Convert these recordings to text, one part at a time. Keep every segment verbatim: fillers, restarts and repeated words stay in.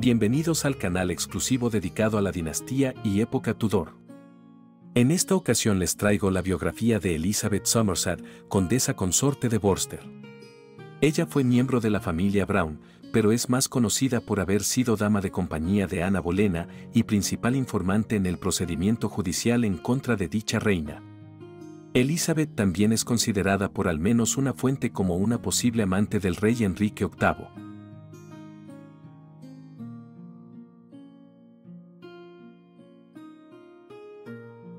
Bienvenidos al canal exclusivo dedicado a la dinastía y época Tudor. En esta ocasión les traigo la biografía de Elizabeth Somerset, condesa consorte de Worcester. Ella fue miembro de la familia Brown, pero es más conocida por haber sido dama de compañía de Ana Bolena y principal informante en el procedimiento judicial en contra de dicha reina. Elizabeth también es considerada por al menos una fuente como una posible amante del rey Enrique octavo.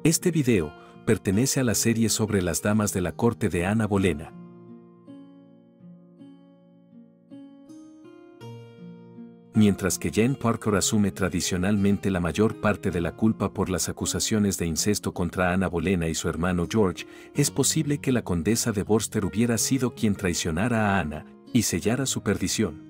Este video pertenece a la serie sobre las damas de la corte de Ana Bolena. Mientras que Jane Parker asume tradicionalmente la mayor parte de la culpa por las acusaciones de incesto contra Ana Bolena y su hermano George, es posible que la condesa de Worcester hubiera sido quien traicionara a Ana y sellara su perdición.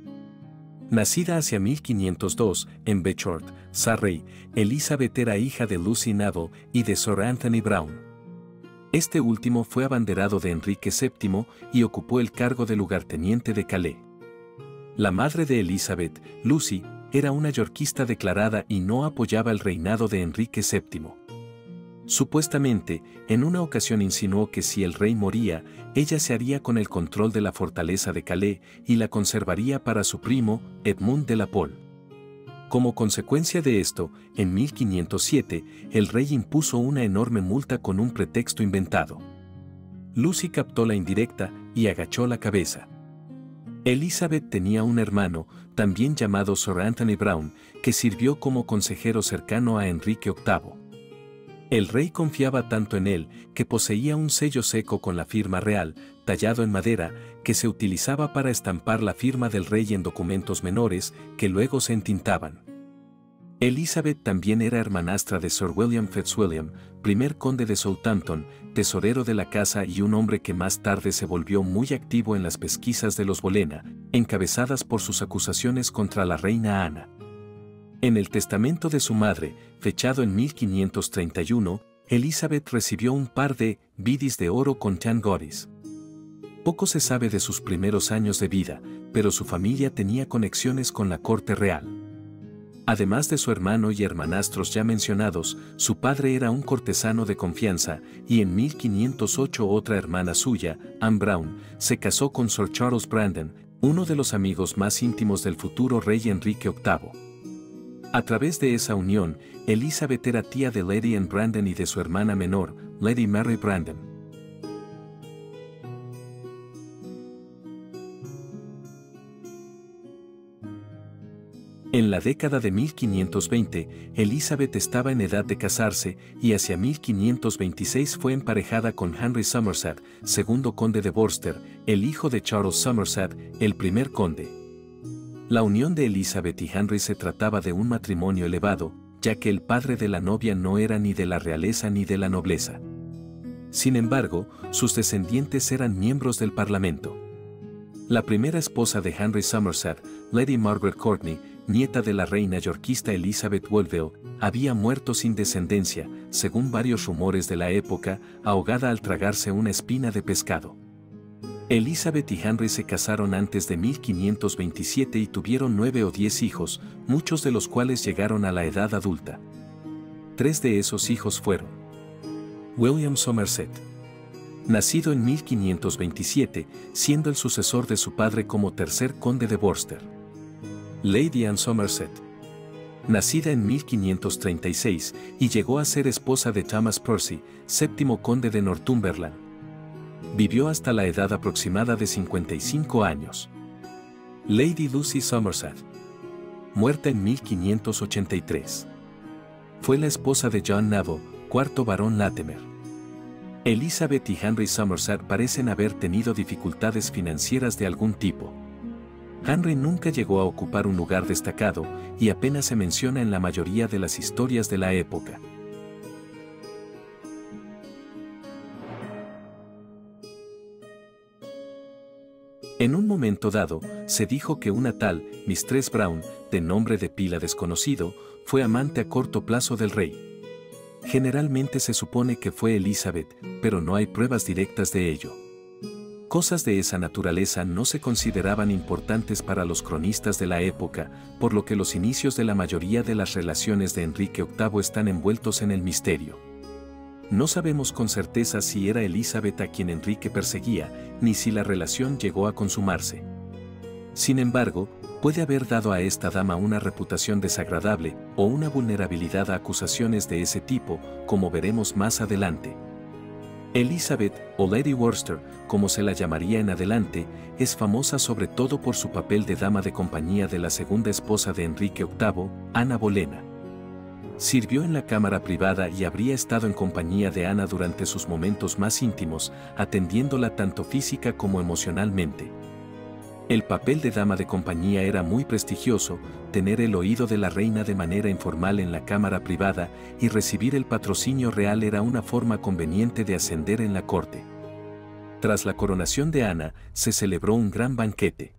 Nacida hacia mil quinientos dos, en Bedford, Surrey, Elizabeth era hija de Lucy Neville y de Sir Anthony Brown. Este último fue abanderado de Enrique séptimo y ocupó el cargo de lugarteniente de Calais. La madre de Elizabeth, Lucy, era una yorquista declarada y no apoyaba el reinado de Enrique séptimo. Supuestamente, en una ocasión insinuó que si el rey moría, ella se haría con el control de la fortaleza de Calais y la conservaría para su primo, Edmund de la Pole. Como consecuencia de esto, en mil quinientos siete, el rey impuso una enorme multa con un pretexto inventado. Lucy captó la indirecta y agachó la cabeza. Elizabeth tenía un hermano, también llamado Sir Anthony Brown, que sirvió como consejero cercano a Enrique octavo. El rey confiaba tanto en él que poseía un sello seco con la firma real, tallado en madera, que se utilizaba para estampar la firma del rey en documentos menores que luego se entintaban. Elizabeth también era hermanastra de Sir William Fitzwilliam, primer conde de Southampton, tesorero de la casa y un hombre que más tarde se volvió muy activo en las pesquisas de los Bolena, encabezadas por sus acusaciones contra la reina Ana. En el testamento de su madre, fechado en mil quinientos treinta y uno, Elizabeth recibió un par de bidis de oro con changoris. Poco se sabe de sus primeros años de vida, pero su familia tenía conexiones con la corte real. Además de su hermano y hermanastros ya mencionados, su padre era un cortesano de confianza y en mil quinientos ocho otra hermana suya, Anne Brown, se casó con Sir Charles Brandon, uno de los amigos más íntimos del futuro rey Enrique octavo. A través de esa unión, Elizabeth era tía de Lady Anne Brandon y de su hermana menor, Lady Mary Brandon. En la década de mil quinientos veinte, Elizabeth estaba en edad de casarse y hacia mil quinientos veintiséis fue emparejada con Henry Somerset, segundo conde de Worcester, el hijo de Charles Somerset, el primer conde. La unión de Elizabeth y Henry se trataba de un matrimonio elevado, ya que el padre de la novia no era ni de la realeza ni de la nobleza. Sin embargo, sus descendientes eran miembros del Parlamento. La primera esposa de Henry Somerset, Lady Margaret Courtney, nieta de la reina yorquista Elizabeth Wolville, había muerto sin descendencia, según varios rumores de la época, ahogada al tragarse una espina de pescado. Elizabeth y Henry se casaron antes de mil quinientos veintisiete y tuvieron nueve o diez hijos, muchos de los cuales llegaron a la edad adulta. Tres de esos hijos fueron William Somerset, nacido en mil quinientos veintisiete, siendo el sucesor de su padre como tercer conde de Worcester; Lady Anne Somerset, nacida en mil quinientos treinta y seis y llegó a ser esposa de Thomas Percy, séptimo conde de Northumberland. Vivió hasta la edad aproximada de cincuenta y cinco años. Lady Lucy Somerset, muerta en mil quinientos ochenta y tres. Fue la esposa de John Nave, cuarto barón Latimer. Elizabeth y Henry Somerset parecen haber tenido dificultades financieras de algún tipo. Henry nunca llegó a ocupar un lugar destacado y apenas se menciona en la mayoría de las historias de la época. En un momento dado, se dijo que una tal Mistress Brown, de nombre de pila desconocido, fue amante a corto plazo del rey. Generalmente se supone que fue Elizabeth, pero no hay pruebas directas de ello. Cosas de esa naturaleza no se consideraban importantes para los cronistas de la época, por lo que los inicios de la mayoría de las relaciones de Enrique octavo están envueltos en el misterio. No sabemos con certeza si era Elizabeth a quien Enrique perseguía, ni si la relación llegó a consumarse. Sin embargo, puede haber dado a esta dama una reputación desagradable o una vulnerabilidad a acusaciones de ese tipo, como veremos más adelante. Elizabeth, o Lady Worcester, como se la llamaría en adelante, es famosa sobre todo por su papel de dama de compañía de la segunda esposa de Enrique octavo, Ana Bolena. Sirvió en la cámara privada y habría estado en compañía de Ana durante sus momentos más íntimos, atendiéndola tanto física como emocionalmente. El papel de dama de compañía era muy prestigioso, tener el oído de la reina de manera informal en la cámara privada y recibir el patrocinio real era una forma conveniente de ascender en la corte. Tras la coronación de Ana, se celebró un gran banquete.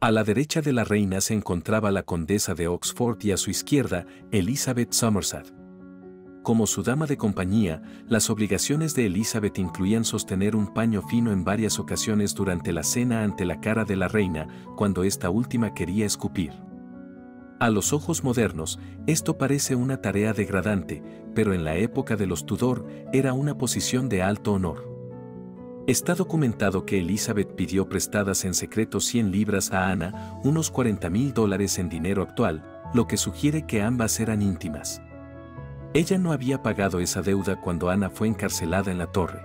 A la derecha de la reina se encontraba la condesa de Oxford y a su izquierda, Elizabeth Somerset. Como su dama de compañía, las obligaciones de Elizabeth incluían sostener un paño fino en varias ocasiones durante la cena ante la cara de la reina, cuando esta última quería escupir. A los ojos modernos, esto parece una tarea degradante, pero en la época de los Tudor, era una posición de alto honor. Está documentado que Elizabeth pidió prestadas en secreto cien libras a Ana, unos cuarenta mil dólares en dinero actual, lo que sugiere que ambas eran íntimas. Ella no había pagado esa deuda cuando Ana fue encarcelada en la torre.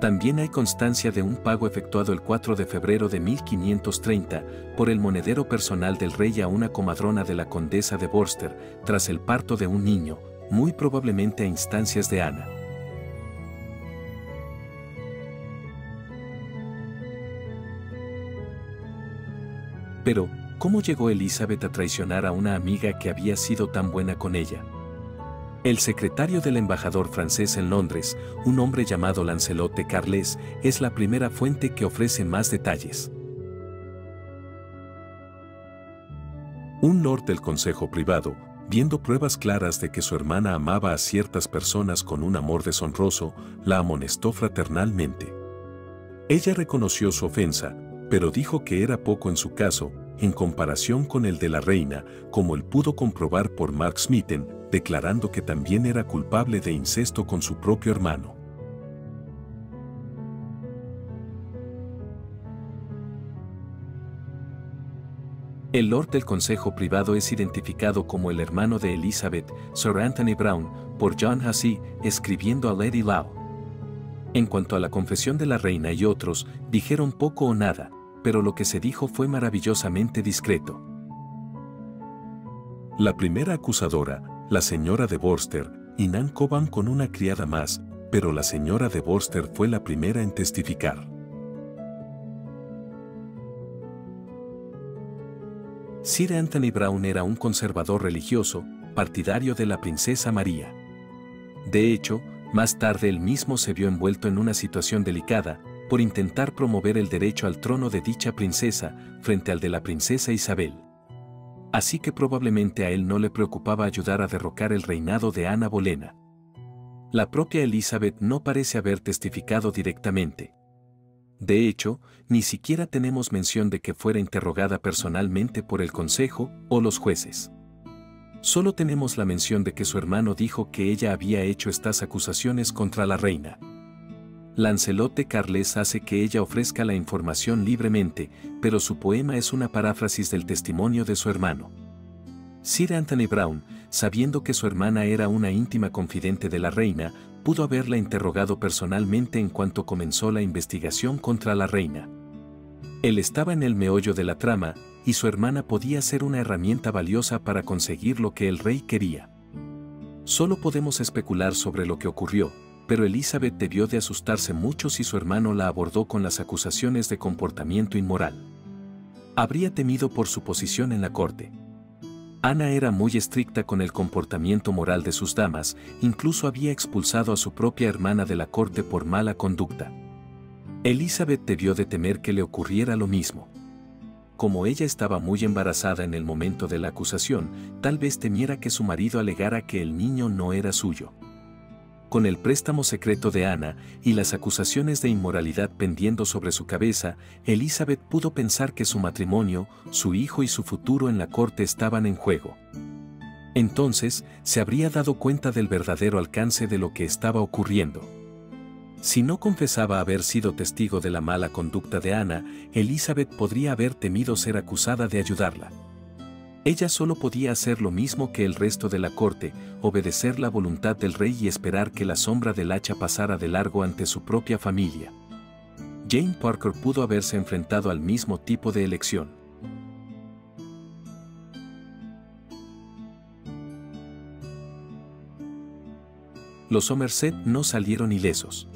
También hay constancia de un pago efectuado el cuatro de febrero de mil quinientos treinta por el monedero personal del rey a una comadrona de la condesa de Worcester tras el parto de un niño, muy probablemente a instancias de Ana. Pero, ¿cómo llegó Elizabeth a traicionar a una amiga que había sido tan buena con ella? El secretario del embajador francés en Londres, un hombre llamado Lancelot de Carles, es la primera fuente que ofrece más detalles. Un lord del Consejo Privado, viendo pruebas claras de que su hermana amaba a ciertas personas con un amor deshonroso, la amonestó fraternalmente. Ella reconoció su ofensa, pero dijo que era poco en su caso, en comparación con el de la reina, como él pudo comprobar por Mark Smeaton, declarando que también era culpable de incesto con su propio hermano. El lord del Consejo Privado es identificado como el hermano de Elizabeth, Sir Anthony Brown, por John Hussey, escribiendo a Lady Lau. En cuanto a la confesión de la reina y otros, dijeron poco o nada, pero lo que se dijo fue maravillosamente discreto. La primera acusadora, la señora de Worcester, y Nan Cobham con una criada más, pero la señora de Worcester fue la primera en testificar. Sir Anthony Brown era un conservador religioso, partidario de la princesa María. De hecho, más tarde él mismo se vio envuelto en una situación delicada, por intentar promover el derecho al trono de dicha princesa, frente al de la princesa Isabel. Así que probablemente a él no le preocupaba ayudar a derrocar el reinado de Ana Bolena. La propia Elizabeth no parece haber testificado directamente. De hecho, ni siquiera tenemos mención de que fuera interrogada personalmente por el consejo o los jueces. Solo tenemos la mención de que su hermano dijo que ella había hecho estas acusaciones contra la reina. Lancelot de Carles hace que ella ofrezca la información libremente, pero su poema es una paráfrasis del testimonio de su hermano. Sir Anthony Brown, sabiendo que su hermana era una íntima confidente de la reina, pudo haberla interrogado personalmente en cuanto comenzó la investigación contra la reina. Él estaba en el meollo de la trama, y su hermana podía ser una herramienta valiosa para conseguir lo que el rey quería. Solo podemos especular sobre lo que ocurrió, pero Elizabeth debió de asustarse mucho si su hermano la abordó con las acusaciones de comportamiento inmoral. Habría temido por su posición en la corte. Ana era muy estricta con el comportamiento moral de sus damas, incluso había expulsado a su propia hermana de la corte por mala conducta. Elizabeth debió de temer que le ocurriera lo mismo. Como ella estaba muy embarazada en el momento de la acusación, tal vez temiera que su marido alegara que el niño no era suyo. con el préstamo secreto de Ana y las acusaciones de inmoralidad pendiendo sobre su cabeza, Elizabeth pudo pensar que su matrimonio, su hijo y su futuro en la corte estaban en juego. Entonces, se habría dado cuenta del verdadero alcance de lo que estaba ocurriendo. Si no confesaba haber sido testigo de la mala conducta de Ana, Elizabeth podría haber temido ser acusada de ayudarla. Ella solo podía hacer lo mismo que el resto de la corte, obedecer la voluntad del rey y esperar que la sombra del hacha pasara de largo ante su propia familia. Jane Parker pudo haberse enfrentado al mismo tipo de elección. Los Somerset no salieron ilesos.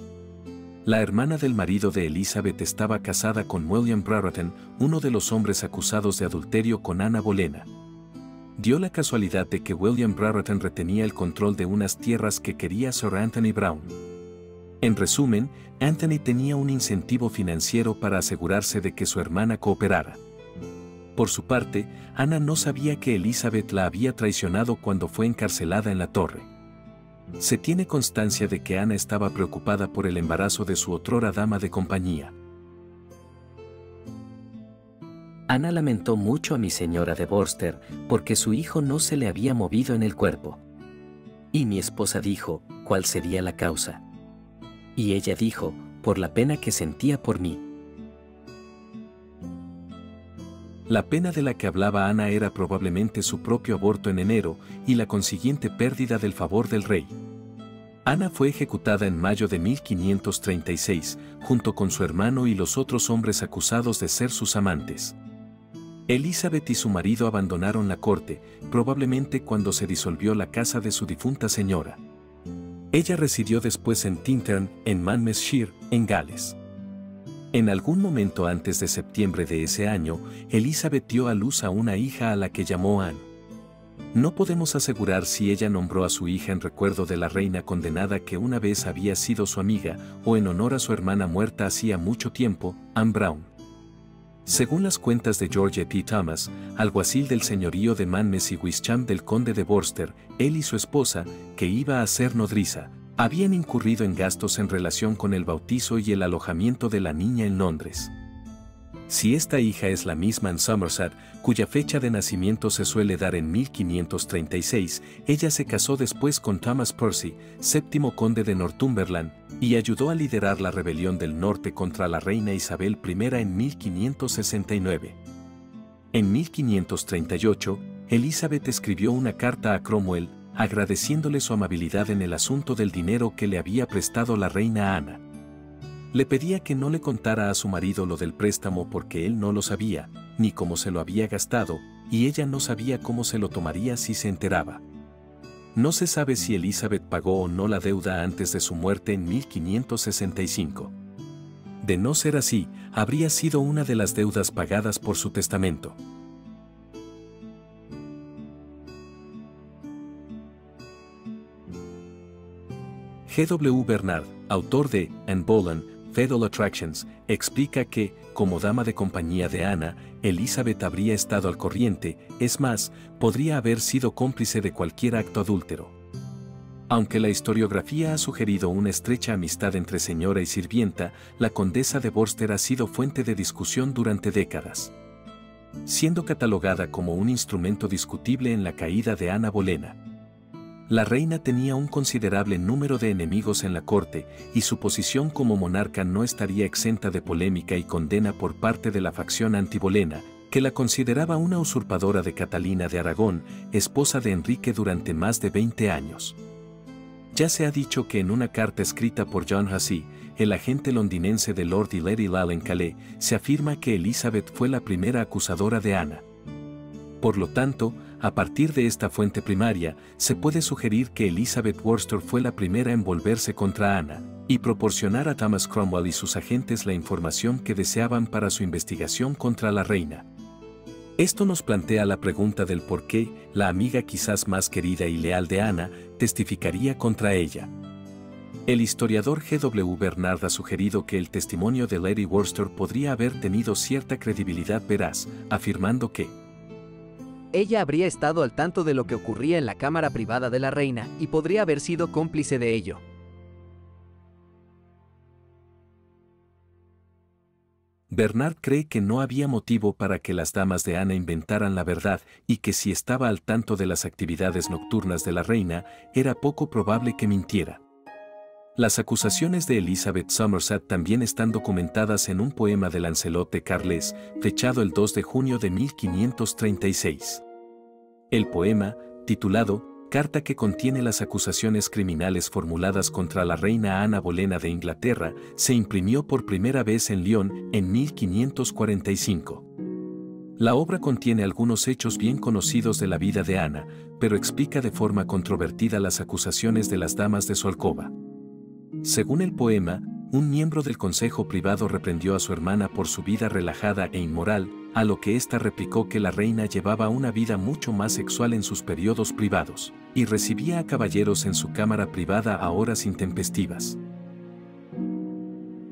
La hermana del marido de Elizabeth estaba casada con William Brereton, uno de los hombres acusados de adulterio con Ana Bolena. Dio la casualidad de que William Brereton retenía el control de unas tierras que quería Sir Anthony Brown. En resumen, Anthony tenía un incentivo financiero para asegurarse de que su hermana cooperara. Por su parte, Ana no sabía que Elizabeth la había traicionado cuando fue encarcelada en la torre. Se tiene constancia de que Ana estaba preocupada por el embarazo de su otrora dama de compañía. Ana lamentó mucho a mi señora de Worcester porque su hijo no se le había movido en el cuerpo. Y mi esposa dijo, ¿cuál sería la causa? Y ella dijo, por la pena que sentía por mí. La pena de la que hablaba Ana era probablemente su propio aborto en enero y la consiguiente pérdida del favor del rey. Ana fue ejecutada en mayo de mil quinientos treinta y seis, junto con su hermano y los otros hombres acusados de ser sus amantes. Elizabeth y su marido abandonaron la corte, probablemente cuando se disolvió la casa de su difunta señora. Ella residió después en Tintern, en Monmouthshire, en Gales. En algún momento antes de septiembre de ese año, Elizabeth dio a luz a una hija a la que llamó Anne. No podemos asegurar si ella nombró a su hija en recuerdo de la reina condenada que una vez había sido su amiga o en honor a su hermana muerta hacía mucho tiempo, Anne Brown. Según las cuentas de George T. Thomas, alguacil del señorío de Manmes y Wisham del conde de Worcester, él y su esposa, que iba a ser nodriza, habían incurrido en gastos en relación con el bautizo y el alojamiento de la niña en Londres. Si esta hija es la misma Anne Somerset, cuya fecha de nacimiento se suele dar en mil quinientos treinta y seis, ella se casó después con Thomas Percy, séptimo conde de Northumberland, y ayudó a liderar la rebelión del norte contra la reina Isabel primera en mil quinientos sesenta y nueve. En mil quinientos treinta y ocho, Elizabeth escribió una carta a Cromwell, agradeciéndole su amabilidad en el asunto del dinero que le había prestado la reina Ana. Le pedía que no le contara a su marido lo del préstamo porque él no lo sabía, ni cómo se lo había gastado, y ella no sabía cómo se lo tomaría si se enteraba. No se sabe si Elizabeth pagó o no la deuda antes de su muerte en mil quinientos sesenta y cinco. De no ser así, habría sido una de las deudas pagadas por su testamento. G. W. Bernard, autor de Anne Boleyn, Fatal Attractions, explica que, como dama de compañía de Ana, Elizabeth habría estado al corriente, es más, podría haber sido cómplice de cualquier acto adúltero. Aunque la historiografía ha sugerido una estrecha amistad entre señora y sirvienta, la condesa de Worcester ha sido fuente de discusión durante décadas, siendo catalogada como un instrumento discutible en la caída de Ana Bolena. La reina tenía un considerable número de enemigos en la corte y su posición como monarca no estaría exenta de polémica y condena por parte de la facción antibolena, que la consideraba una usurpadora de Catalina de Aragón, esposa de Enrique durante más de veinte años. Ya se ha dicho que en una carta escrita por John Hussey, el agente londinense de Lord y Lady Lau en Calais, se afirma que Elizabeth fue la primera acusadora de Ana. Por lo tanto, a partir de esta fuente primaria, se puede sugerir que Elizabeth Worcester fue la primera en volverse contra Ana y proporcionar a Thomas Cromwell y sus agentes la información que deseaban para su investigación contra la reina. Esto nos plantea la pregunta del por qué la amiga quizás más querida y leal de Ana testificaría contra ella. El historiador G. W. Bernard ha sugerido que el testimonio de Lady Worcester podría haber tenido cierta credibilidad veraz, afirmando que ella habría estado al tanto de lo que ocurría en la cámara privada de la reina y podría haber sido cómplice de ello. Bernard cree que no había motivo para que las damas de Ana inventaran la verdad y que si estaba al tanto de las actividades nocturnas de la reina, era poco probable que mintiera. Las acusaciones de Elizabeth Somerset también están documentadas en un poema de Lancelot de Carles, fechado el dos de junio de mil quinientos treinta y seis. El poema, titulado Carta que contiene las acusaciones criminales formuladas contra la reina Ana Bolena de Inglaterra, se imprimió por primera vez en Lyon en mil quinientos cuarenta y cinco. La obra contiene algunos hechos bien conocidos de la vida de Ana, pero explica de forma controvertida las acusaciones de las damas de su alcoba. Según el poema, un miembro del consejo privado reprendió a su hermana por su vida relajada e inmoral, a lo que ésta replicó que la reina llevaba una vida mucho más sexual en sus periodos privados, y recibía a caballeros en su cámara privada a horas intempestivas.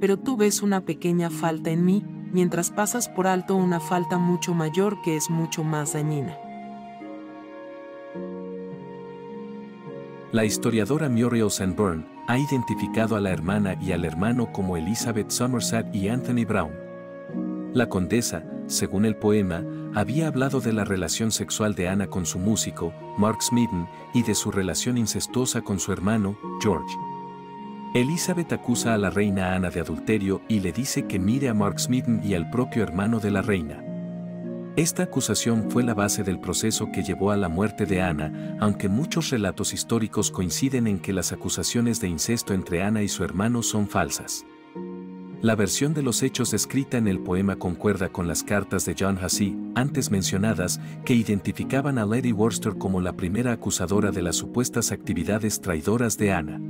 Pero tú ves una pequeña falta en mí, mientras pasas por alto una falta mucho mayor que es mucho más dañina. La historiadora Muriel Sanborn ha identificado a la hermana y al hermano como Elizabeth Somerset y Anthony Brown. La condesa, según el poema, había hablado de la relación sexual de Ana con su músico, Mark Smeaton, y de su relación incestuosa con su hermano, George. Elizabeth acusa a la reina Ana de adulterio y le dice que mire a Mark Smeaton y al propio hermano de la reina. Esta acusación fue la base del proceso que llevó a la muerte de Ana, aunque muchos relatos históricos coinciden en que las acusaciones de incesto entre Ana y su hermano son falsas. La versión de los hechos descrita en el poema concuerda con las cartas de John Hussey, antes mencionadas, que identificaban a Lady Worcester como la primera acusadora de las supuestas actividades traidoras de Ana.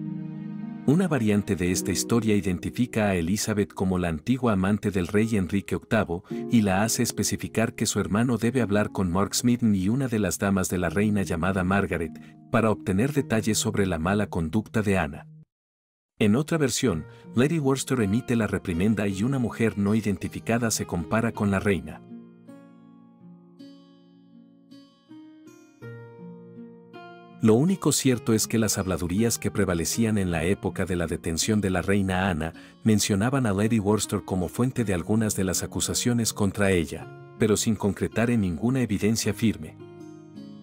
Una variante de esta historia identifica a Elizabeth como la antigua amante del rey Enrique octavo y la hace especificar que su hermano debe hablar con Mark Smeaton y una de las damas de la reina llamada Margaret, para obtener detalles sobre la mala conducta de Ana. En otra versión, Lady Worcester emite la reprimenda y una mujer no identificada se compara con la reina. Lo único cierto es que las habladurías que prevalecían en la época de la detención de la reina Ana mencionaban a Lady Worcester como fuente de algunas de las acusaciones contra ella, pero sin concretar en ninguna evidencia firme.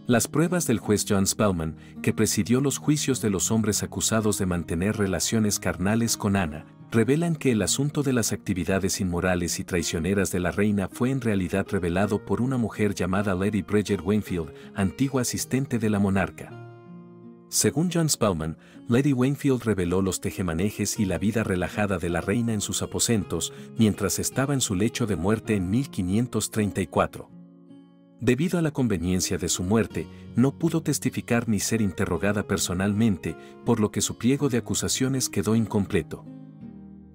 Las pruebas del juez John Spelman, que presidió los juicios de los hombres acusados de mantener relaciones carnales con Ana, revelan que el asunto de las actividades inmorales y traicioneras de la reina fue en realidad revelado por una mujer llamada Lady Bridget Wainfield, antigua asistente de la monarca. Según John Spelman, Lady Wainfield reveló los tejemanejes y la vida relajada de la reina en sus aposentos mientras estaba en su lecho de muerte en mil quinientos treinta y cuatro. Debido a la conveniencia de su muerte, no pudo testificar ni ser interrogada personalmente, por lo que su pliego de acusaciones quedó incompleto.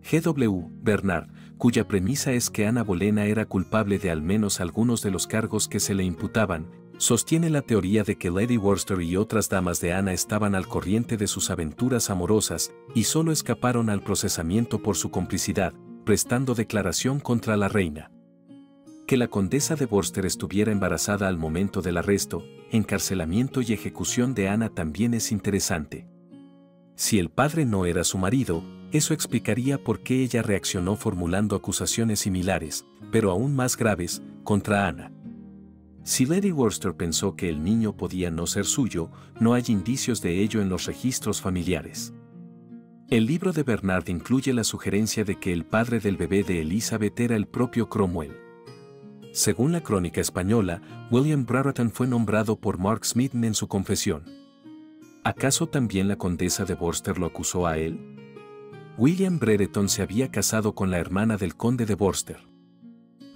G W Bernard, cuya premisa es que Ana Bolena era culpable de al menos algunos de los cargos que se le imputaban, sostiene la teoría de que Lady Worcester y otras damas de Ana estaban al corriente de sus aventuras amorosas y solo escaparon al procesamiento por su complicidad, prestando declaración contra la reina. Que la condesa de Worcester estuviera embarazada al momento del arresto, encarcelamiento y ejecución de Ana también es interesante. Si el padre no era su marido, eso explicaría por qué ella reaccionó formulando acusaciones similares, pero aún más graves, contra Ana. Si Lady Worcester pensó que el niño podía no ser suyo, no hay indicios de ello en los registros familiares. El libro de Bernard incluye la sugerencia de que el padre del bebé de Elizabeth era el propio Cromwell. Según la crónica española, William Brereton fue nombrado por Mark Smeaton en su confesión. ¿Acaso también la condesa de Worcester lo acusó a él? William Brereton se había casado con la hermana del conde de Worcester.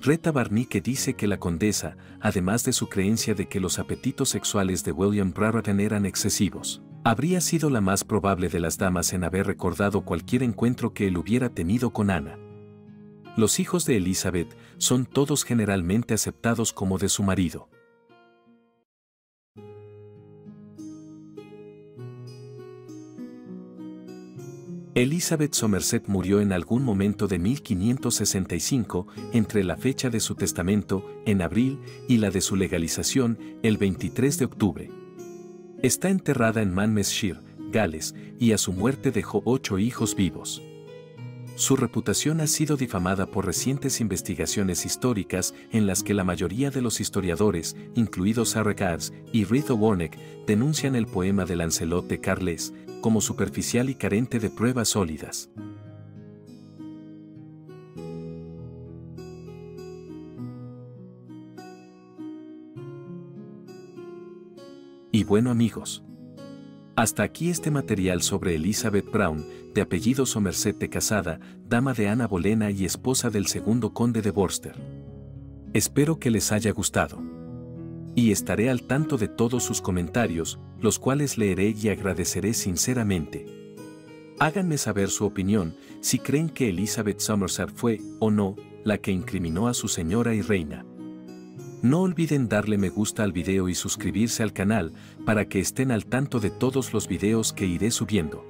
Reta Barnique dice que la condesa, además de su creencia de que los apetitos sexuales de William Brereton eran excesivos, habría sido la más probable de las damas en haber recordado cualquier encuentro que él hubiera tenido con Ana. Los hijos de Elizabeth son todos generalmente aceptados como de su marido. Elizabeth Somerset murió en algún momento de mil quinientos sesenta y cinco, entre la fecha de su testamento, en abril, y la de su legalización, el veintitrés de octubre. Está enterrada en Monmouthshire, Gales, y a su muerte dejó ocho hijos vivos. Su reputación ha sido difamada por recientes investigaciones históricas en las que la mayoría de los historiadores, incluidos R. Caves y Reid O'Warnock, denuncian el poema de Lancelot de Carles como superficial y carente de pruebas sólidas. Y bueno amigos, hasta aquí este material sobre Elizabeth Brown, de apellido Somerset de casada, dama de Ana Bolena y esposa del segundo conde de Worcester. Espero que les haya gustado. Y estaré al tanto de todos sus comentarios, los cuales leeré y agradeceré sinceramente. Háganme saber su opinión, si creen que Elizabeth Somerset fue, o no, la que incriminó a su señora y reina. No olviden darle me gusta al video y suscribirse al canal para que estén al tanto de todos los videos que iré subiendo.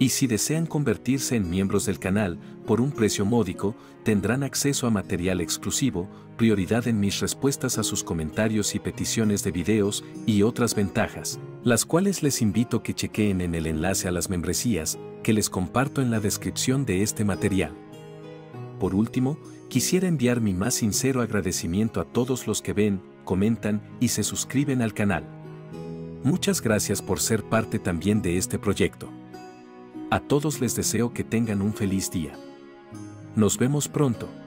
Y si desean convertirse en miembros del canal, por un precio módico, tendrán acceso a material exclusivo, prioridad en mis respuestas a sus comentarios y peticiones de videos y otras ventajas, las cuales les invito que chequeen en el enlace a las membresías que les comparto en la descripción de este material. Por último, quisiera enviar mi más sincero agradecimiento a todos los que ven, comentan y se suscriben al canal. Muchas gracias por ser parte también de este proyecto. A todos les deseo que tengan un feliz día. Nos vemos pronto.